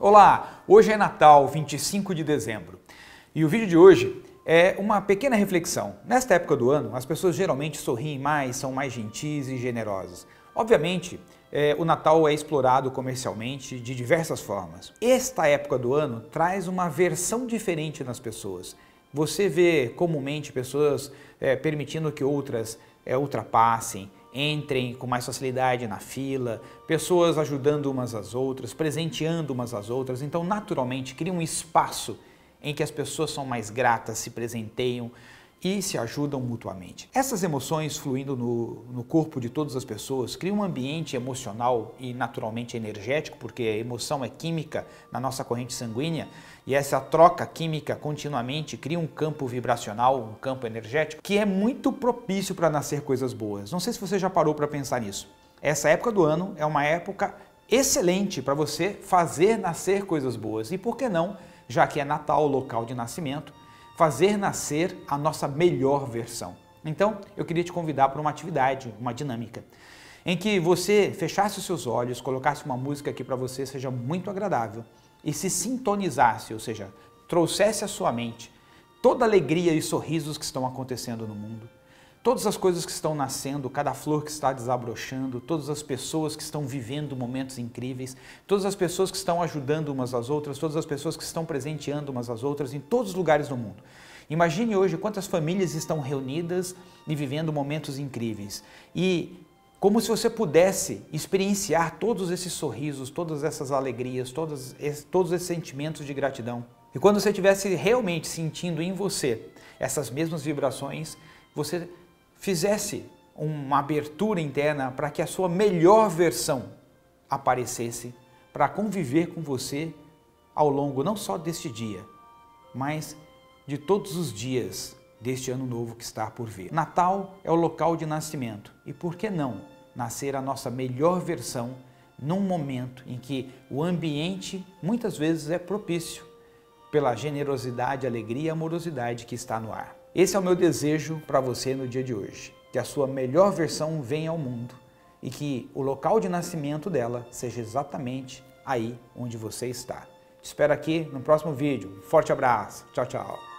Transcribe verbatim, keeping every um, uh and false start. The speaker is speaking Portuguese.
Olá, hoje é Natal, vinte e cinco de dezembro, e o vídeo de hoje é uma pequena reflexão. Nesta época do ano, as pessoas geralmente sorriem mais, são mais gentis e generosas. Obviamente, é, o Natal é explorado comercialmente de diversas formas. Esta época do ano traz uma versão diferente nas pessoas. Você vê comumente pessoas é, permitindo que outras é, ultrapassem, entrem com mais facilidade na fila, pessoas ajudando umas às outras, presenteando umas às outras. Então, naturalmente, cria um espaço em que as pessoas são mais gratas, se presenteiam e se ajudam mutuamente. Essas emoções fluindo no, no corpo de todas as pessoas criam um ambiente emocional e naturalmente energético, porque a emoção é química na nossa corrente sanguínea e essa troca química continuamente cria um campo vibracional, um campo energético, que é muito propício para nascer coisas boas. Não sei se você já parou para pensar nisso. Essa época do ano é uma época excelente para você fazer nascer coisas boas. E por que não, já que é Natal, local de nascimento, fazer nascer a nossa melhor versão. Então, eu queria te convidar para uma atividade, uma dinâmica, em que você fechasse os seus olhos, colocasse uma música que para você seja muito agradável e se sintonizasse, ou seja, trouxesse à sua mente toda a alegria e sorrisos que estão acontecendo no mundo, todas as coisas que estão nascendo, cada flor que está desabrochando, todas as pessoas que estão vivendo momentos incríveis, todas as pessoas que estão ajudando umas às outras, todas as pessoas que estão presenteando umas às outras em todos os lugares do mundo. Imagine hoje quantas famílias estão reunidas e vivendo momentos incríveis. E como se você pudesse experienciar todos esses sorrisos, todas essas alegrias, todos esses, todos esses sentimentos de gratidão. E quando você estivesse realmente sentindo em você essas mesmas vibrações, você fizesse uma abertura interna para que a sua melhor versão aparecesse para conviver com você ao longo não só deste dia, mas de todos os dias deste ano novo que está por vir. Natal é o local de nascimento e por que não nascer a nossa melhor versão num momento em que o ambiente muitas vezes é propício pela generosidade, alegria e amorosidade que está no ar. Esse é o meu desejo para você no dia de hoje, que a sua melhor versão venha ao mundo e que o local de nascimento dela seja exatamente aí onde você está. Te espero aqui no próximo vídeo. Forte abraço. Tchau, tchau.